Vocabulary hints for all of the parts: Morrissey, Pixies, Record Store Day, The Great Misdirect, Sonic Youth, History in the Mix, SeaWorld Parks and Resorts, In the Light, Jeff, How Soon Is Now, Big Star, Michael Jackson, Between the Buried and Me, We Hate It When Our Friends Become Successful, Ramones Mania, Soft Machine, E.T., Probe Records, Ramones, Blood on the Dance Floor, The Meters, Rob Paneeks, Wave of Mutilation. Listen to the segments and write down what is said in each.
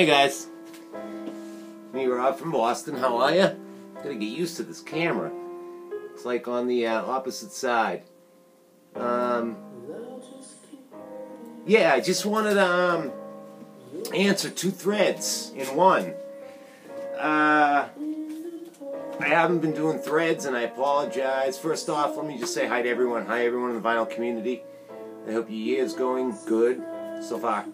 Hey guys, me Rob from Boston. How are ya? Gotta get used to this camera. It's like on the opposite side. Yeah, I just wanted to answer two threads in one. I haven't been doing threads, and I apologize. First off, let me just say hi to everyone. Hi everyone in the vinyl community. I hope your year's going good so far.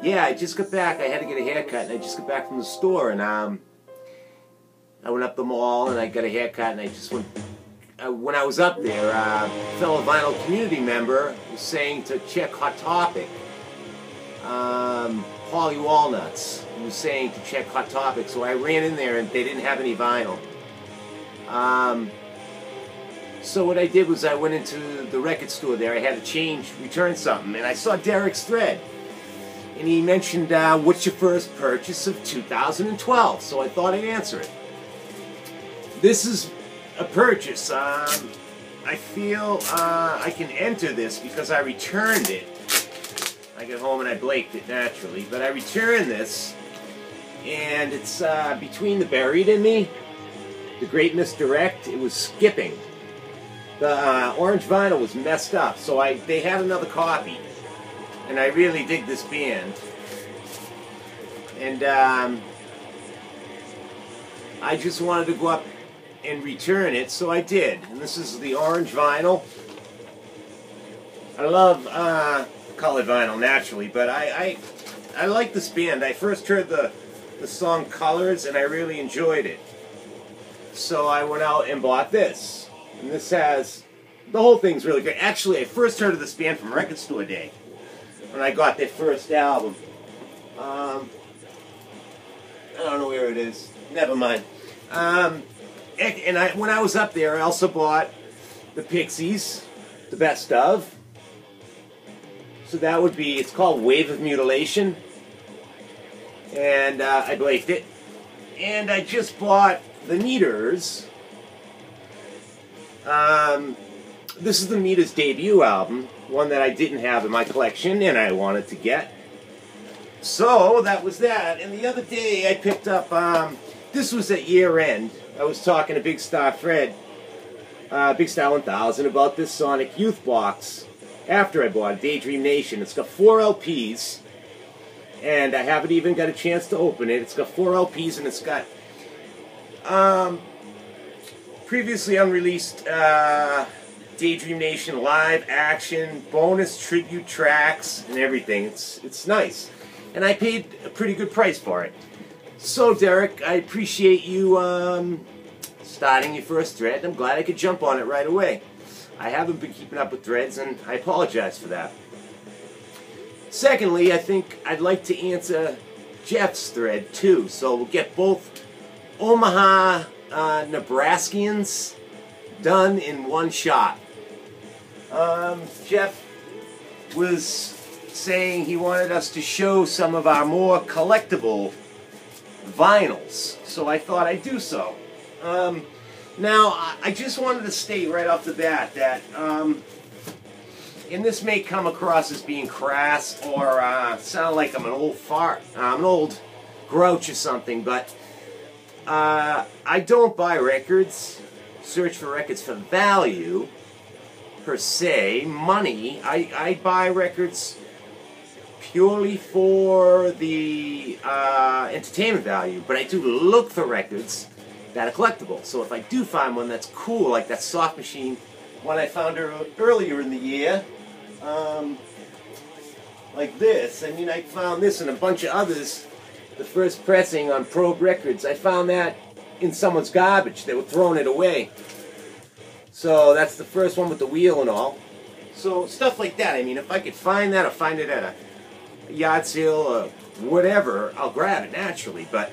Yeah, I just got back. I had to get a haircut, and I just got back from the store, and I went up the mall, and I got a haircut, and I just went. When I was up there, a fellow vinyl community member was saying to check Hot Topic. Paulie Walnuts was saying to check Hot Topic, so I ran in there, and they didn't have any vinyl. So what I did was I went into the record store there. I had to return something, and I saw Derek's thread. And he mentioned, what's your first purchase of 2012? So I thought I'd answer it. This is a purchase. I feel I can enter this because I returned it. I got home and I blaked it naturally. But I returned this, and it's Between the Buried and Me, The Great Misdirect. It was skipping. The orange vinyl was messed up, so they had another copy. And I really dig this band. And I just wanted to go up and return it, so I did. And this is the orange vinyl. I love colored vinyl, naturally, but I like this band. I first heard the song Colors, and I really enjoyed it. So I went out and bought this. And this has... The whole thing's really good. Actually, I first heard of this band from Record Store Day, when I got their first album. I don't know where it is. Never mind. And when I was up there, I also bought the Pixies, the best of. So that would be, it's called Wave of Mutilation. And I blaked it. And I just bought The Meters. This is The Meters' debut album, one that I didn't have in my collection and I wanted to get. So that was that. And the other day I picked up, this was at year end. I was talking to Big Star Fred, Big Star 1000, about this Sonic Youth box after I bought it, Daydream Nation. It's got 4 LPs, and I haven't even got a chance to open it. It's got 4 LPs, and it's got previously unreleased Daydream Nation live action, bonus tribute tracks, and everything. It's nice. And I paid a pretty good price for it. So, Derek, I appreciate you starting your first thread. I'm glad I could jump on it right away. I haven't been keeping up with threads, and I apologize for that. Secondly, I think I'd like to answer Jeff's thread, too. So we'll get both Omaha Nebraskans done in one shot. Jeff was saying he wanted us to show some of our more collectible vinyls, so I thought I'd do so. Now, I just wanted to state right off the bat that, and this may come across as being crass or sound like I'm an old fart, I'm an old grouch or something, but I don't buy records. Search for records for value, per se, money. I buy records purely for the entertainment value, but I do look for records that are collectible. So if I do find one that's cool, like that Soft Machine one I found earlier in the year, like this. I mean, I found this and a bunch of others, the first pressing on Probe Records. I found that in someone's garbage. They were throwing it away. So that's the first one with the wheel and all. So stuff like that. I mean, if I could find that or find it at a yard sale or whatever, I'll grab it naturally. But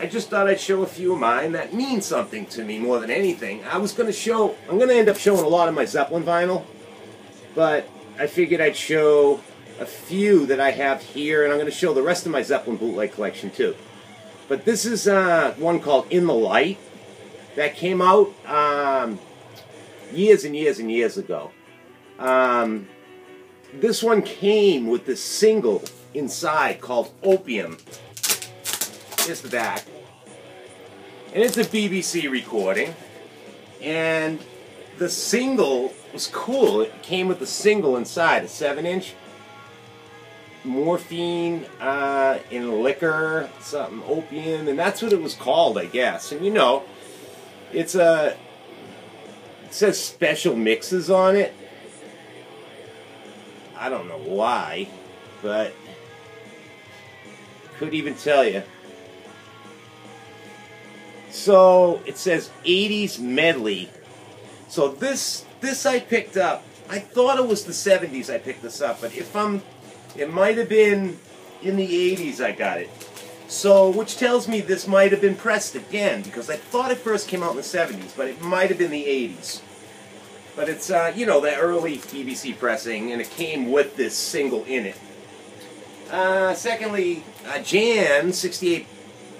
I just thought I'd show a few of mine that mean something to me more than anything. I'm going to end up showing a lot of my Zeppelin vinyl, but I figured I'd show a few that I have here, and I'm going to show the rest of my Zeppelin bootleg collection too. But this is one called In the Light that came out years and years and years ago. This one came with the single inside called Opium. Here's the back. And it's a BBC recording. And the single was cool. It came with a single inside, a 7-inch. Morphine in liquor, something, opium, and that's what it was called, I guess. And you know, it's a, it says special mixes on it. I don't know why, but couldn't even tell you. So it says 80s medley. So this I picked up. I thought it was the 70s I picked this up, but if I'm, it might have been in the 80s I got it. So, which tells me this might have been pressed again, because I thought it first came out in the 70s, but it might have been the 80s. But it's, you know, that early BBC pressing, and it came with this single in it. Secondly, Jan, 68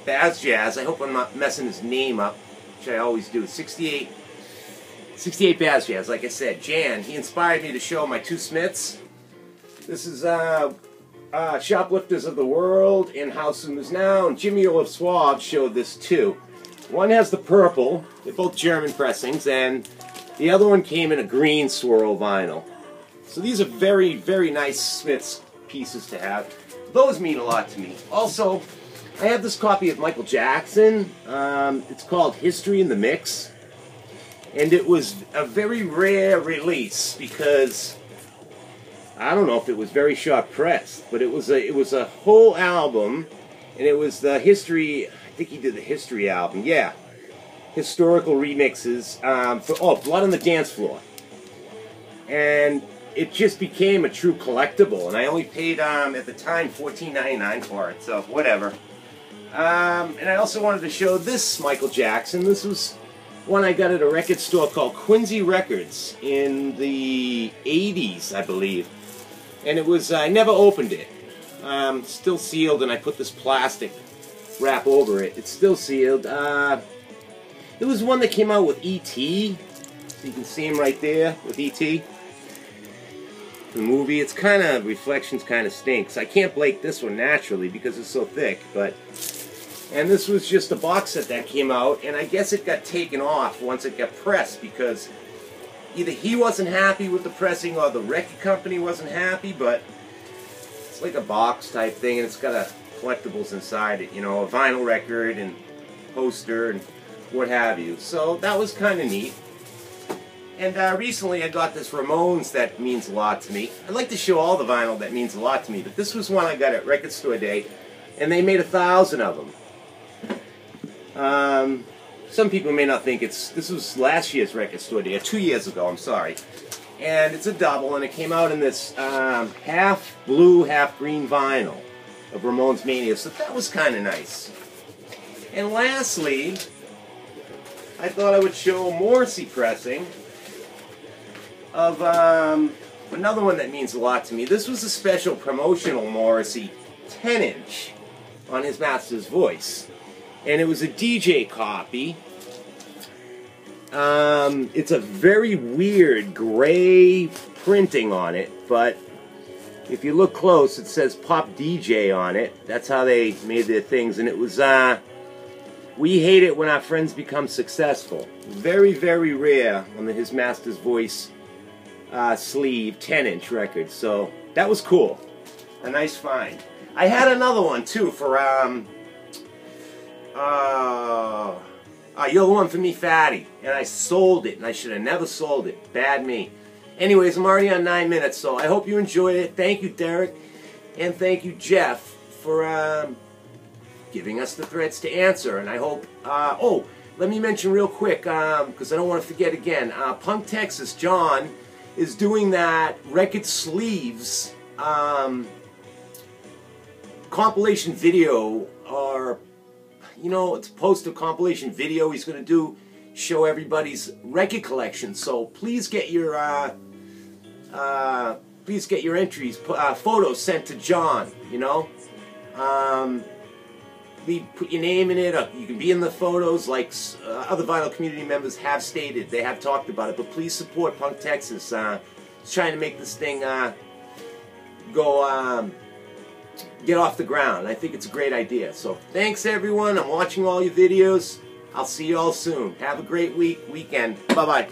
Baz Jazz, I hope I'm not messing his name up, which I always do, 68 Baz Jazz, like I said, Jan, he inspired me to show my two Smiths. This is Shoplifters of the World and How Soon Is Now, and Jimmy Olaf Suave showed this too. One has the purple, they're both German pressings, and the other one came in a green swirl vinyl. So these are very, very nice Smiths pieces to have. Those mean a lot to me. Also, I have this copy of Michael Jackson. It's called History in the Mix, and it was a very rare release because I don't know if it was very short pressed, but it was a whole album, and it was the history. I think he did the history album, yeah. Historical remixes for Blood on the Dance Floor, and it just became a true collectible. And I only paid at the time $14.99 for it, so whatever. And I also wanted to show this Michael Jackson. This was one I got at a record store called Quincy Records in the 80s, I believe. And it was, I never opened it. Still sealed, and I put this plastic wrap over it. It's still sealed. It was one that came out with E.T. So you can see him right there with E.T. The movie. It's kind of, Reflections kind of stinks. I can't blake this one naturally because it's so thick, but. And this was just a box set that came out, and I guess it got taken off once it got pressed because either he wasn't happy with the pressing or the record company wasn't happy, but it's like a box type thing, and it's got a collectibles inside it, you know, a vinyl record and poster and what have you. So that was kind of neat. And recently I got this Ramones that means a lot to me. I'd like to show all the vinyl that means a lot to me, but this was one I got at Record Store Day, and they made 1,000 of them. Some people may not think it's, this was last year's Record Store Day, 2 years ago, I'm sorry. And it's a double, and it came out in this half blue, half green vinyl of Ramones Mania, so that was kind of nice. And lastly, I thought I would show a Morrissey pressing of another one that means a lot to me. This was a special promotional Morrissey 10-inch on His Master's Voice. And it was a DJ copy. It's a very weird gray printing on it, but if you look close, it says Pop DJ on it. That's how they made their things. And it was We Hate It When Our Friends Become Successful. Very, very rare on the His Master's Voice sleeve 10-inch record. So that was cool. A nice find. I had another one, too, for You're the One for Me, Fatty, and I sold it, and I should have never sold it. Bad me. Anyways, I'm already on 9 minutes, so I hope you enjoyed it. Thank you, Derek, and thank you, Jeff, for giving us the threads to answer, and I hope, oh, let me mention real quick, because I don't want to forget again, Punk Texas, John, is doing that record sleeves compilation video, or you know, it's post a compilation video he's going to do, show everybody's record collection. So please get your entries, photos sent to John, you know. Put your name in it, you can be in the photos like other vinyl community members have stated. They have talked about it, but please support Punk Texas. It's trying to make this thing go get off the ground. I think it's a great idea. So thanks everyone. I'm watching all your videos. I'll see you all soon. Have a great weekend. Bye-bye.